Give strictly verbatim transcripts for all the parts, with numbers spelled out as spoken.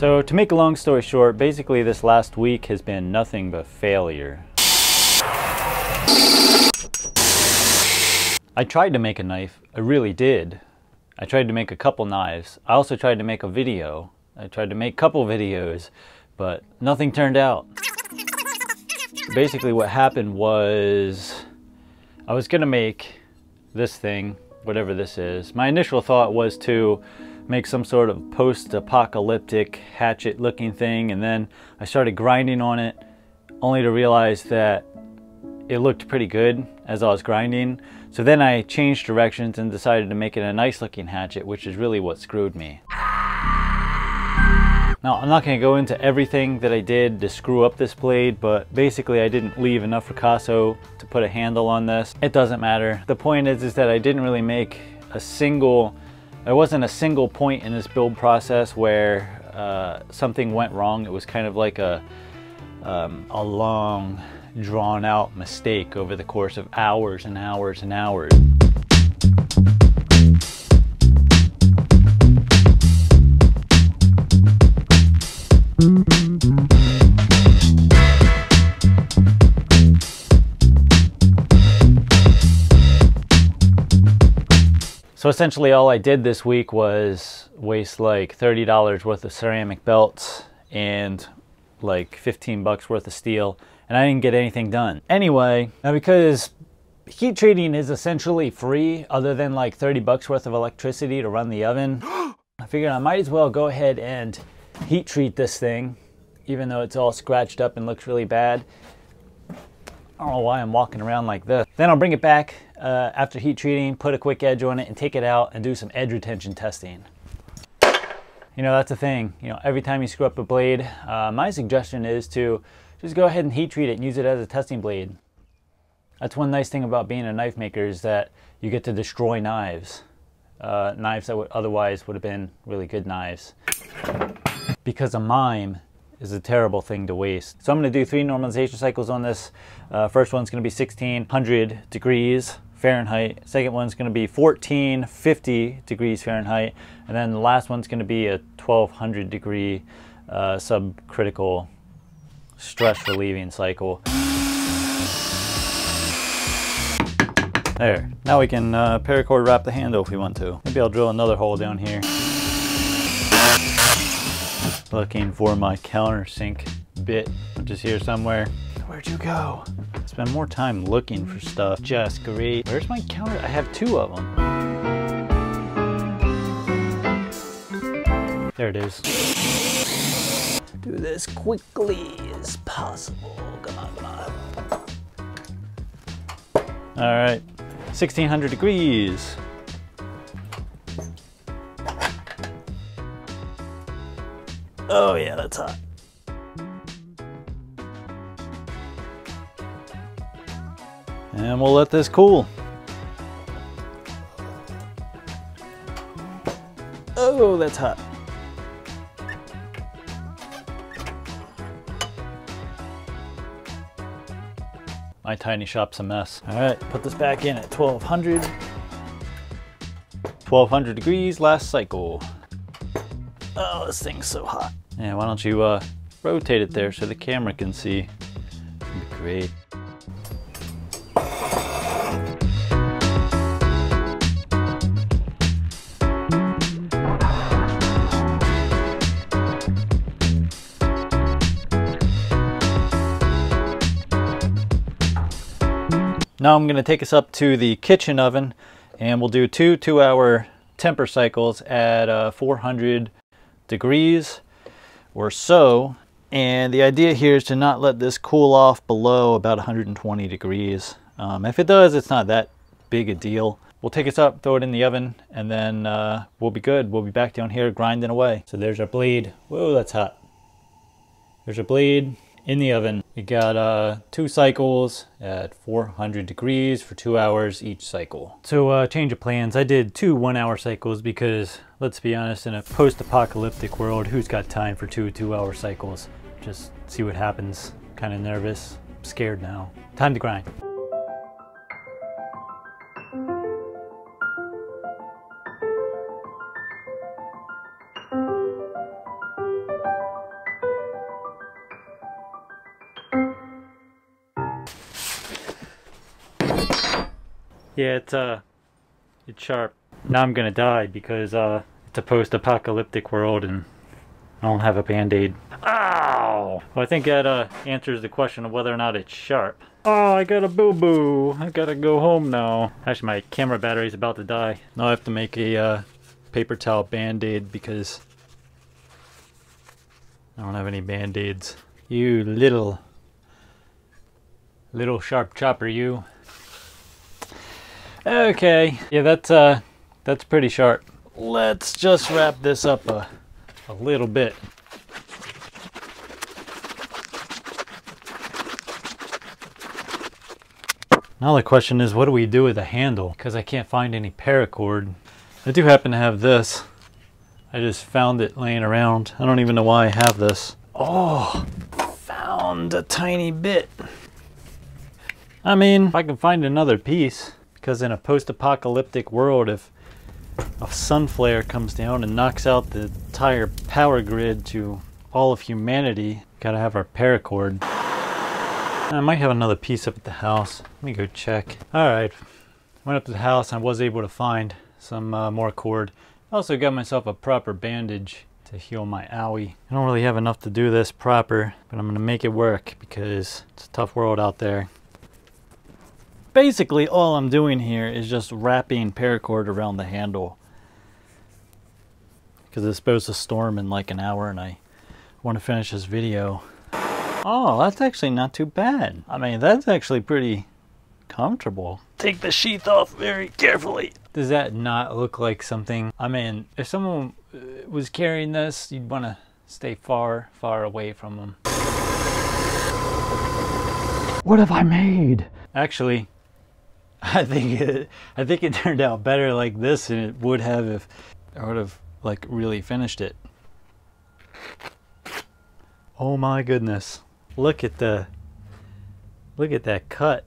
So to make a long story short, basically this last week has been nothing but failure. I tried to make a knife, I really did. I tried to make a couple knives. I also tried to make a video. I tried to make a couple videos, but nothing turned out. Basically what happened was I was gonna make this thing, whatever this is. My initial thought was to make some sort of post-apocalyptic hatchet looking thing, and then I started grinding on it only to realize that it looked pretty good as I was grinding. So then I changed directions and decided to make it a nice looking hatchet, which is really what screwed me. Now, I'm not going to go into everything that I did to screw up this blade, but basically I didn't leave enough Ricasso to put a handle on this. It doesn't matter. The point is, is that I didn't really make a single, there wasn't a single point in this build process where uh, something went wrong. It was kind of like a, um, a long, drawn out mistake over the course of hours and hours and hours. So essentially all I did this week was waste like thirty dollars worth of ceramic belts and like fifteen bucks worth of steel, and I didn't get anything done. Anyway, now because heat treating is essentially free other than like thirty bucks worth of electricity to run the oven, I figured I might as well go ahead and heat treat this thing, even though it's all scratched up and looks really bad. I don't know why I'm walking around like this. Then I'll bring it back uh, after heat treating, put a quick edge on it and take it out and do some edge retention testing. You know, that's the thing. You know, every time you screw up a blade, uh, my suggestion is to just go ahead and heat treat it and use it as a testing blade. That's one nice thing about being a knife maker, is that you get to destroy knives. Uh, knives that would otherwise would have been really good knives. Because a mime is a terrible thing to waste. So I'm gonna do three normalization cycles on this. Uh, first one's gonna be sixteen hundred degrees Fahrenheit. Second one's gonna be fourteen fifty degrees Fahrenheit. And then the last one's gonna be a twelve hundred degree uh, subcritical stress relieving cycle. There, now we can uh, paracord wrap the handle if we want to. Maybe I'll drill another hole down here. Looking for my countersink bit, which is here somewhere. Where'd you go? Spend more time looking for stuff. Just great. Where's my counter? I have two of them. There it is. Do this quickly as possible. Come on, come on. All right, sixteen hundred degrees. Oh yeah, that's hot. And we'll let this cool. Oh, that's hot. My tiny shop's a mess. All right, put this back in at twelve hundred. twelve hundred degrees, last cycle. Oh, this thing's so hot. Yeah, why don't you uh, rotate it there so the camera can see? That'd be great. Now I'm gonna take us up to the kitchen oven and we'll do two two hour temper cycles at uh, four hundred degrees or so, and the idea here is to not let this cool off below about one hundred twenty degrees. Um, if it does, it's not that big a deal. We'll take this up, throw it in the oven, and then uh, we'll be good. We'll be back down here grinding away. So there's our blade. Whoa, that's hot. There's a blade in the oven. We got uh, two cycles at four hundred degrees for two hours each cycle. So uh, change of plans. I did two one hour cycles because, let's be honest, in a post-apocalyptic world, who's got time for two two hour cycles? Just see what happens. Kind of nervous, I'm scared now. Time to grind. Yeah, it's uh, it's sharp. Now I'm gonna die because uh, it's a post-apocalyptic world and I don't have a band-aid. Ow! Well, I think that uh, answers the question of whether or not it's sharp. Oh, I got a boo-boo. I gotta go home now. Actually, my camera battery's about to die. Now I have to make a uh, paper towel band-aid because I don't have any band-aids. You little, little sharp chopper, you. Okay. Yeah, that's, uh, that's pretty sharp. Let's just wrap this up a, a little bit. Now the question is, what do we do with the handle? Because I can't find any paracord. I do happen to have this. I just found it laying around. I don't even know why I have this. Oh, found a tiny bit. I mean, if I can find another piece, because in a post-apocalyptic world, if a sun flare comes down and knocks out the entire power grid to all of humanity, gotta have our paracord. I might have another piece up at the house. Let me go check. All right, went up to the house and I was able to find some uh, more cord. I also got myself a proper bandage to heal my owie. I don't really have enough to do this proper, but I'm gonna make it work because it's a tough world out there. Basically, all I'm doing here is just wrapping paracord around the handle because it's supposed to storm in like an hour and I want to finish this video. Oh, that's actually not too bad. I mean, that's actually pretty comfortable. Take the sheath off very carefully. Does that not look like something? I mean, if someone was carrying this, you'd want to stay far, far away from them. What have I made? Actually, I think it, I think it turned out better like this than it would have if I would have like really finished it. Oh my goodness. Look at the, look at that cut.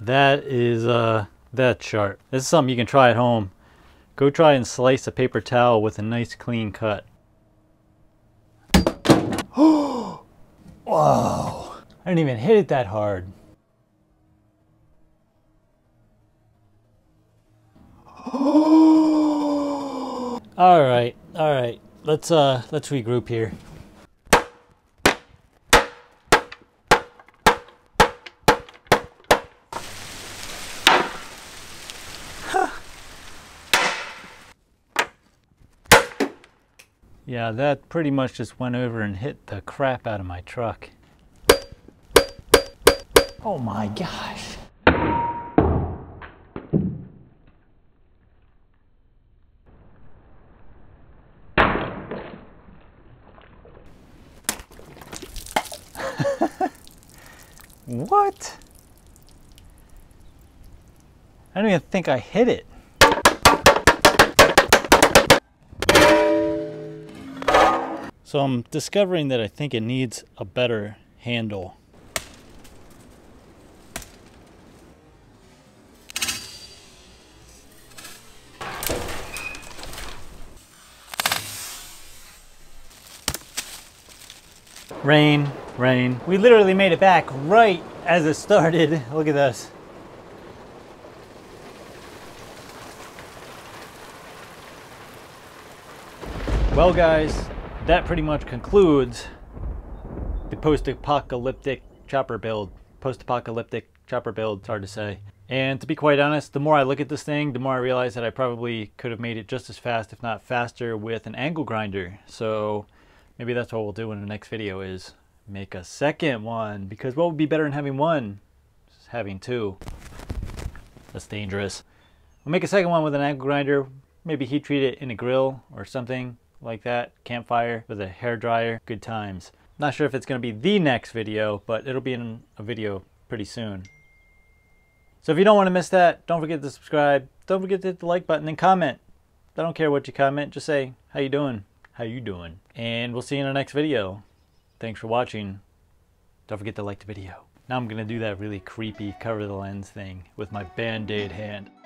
That is, uh, that's sharp. This is something you can try at home. Go try and slice a paper towel with a nice clean cut. Oh! Wow. I didn't even hit it that hard. all right, all right. Let's, uh, let's regroup here. Yeah, that pretty much just went over and hit the crap out of my truck. Oh my gosh. What? I don't even think I hit it. So I'm discovering that I think it needs a better handle. Rain, rain. We literally made it back right as it started. Look at this. Well, guys, that pretty much concludes the post-apocalyptic chopper build. Post-apocalyptic chopper build, it's hard to say. And to be quite honest, the more I look at this thing, the more I realize that I probably could have made it just as fast, if not faster, with an angle grinder. So maybe that's what we'll do in the next video, is make a second one. Because what would be better than having one? Just having two. That's dangerous. We'll make a second one with an angle grinder. Maybe heat treat it in a grill or something like that, campfire with a hair dryer, good times. Not sure if it's going to be the next video, but it'll be in a video pretty soon. So if you don't want to miss that, don't forget to subscribe. Don't forget to hit the like button and comment. I don't care what you comment, just say, how you doing? How you doing? And we'll see you in the next video. Thanks for watching. Don't forget to like the video. Now I'm going to do that really creepy cover the lens thing with my band-aid hand.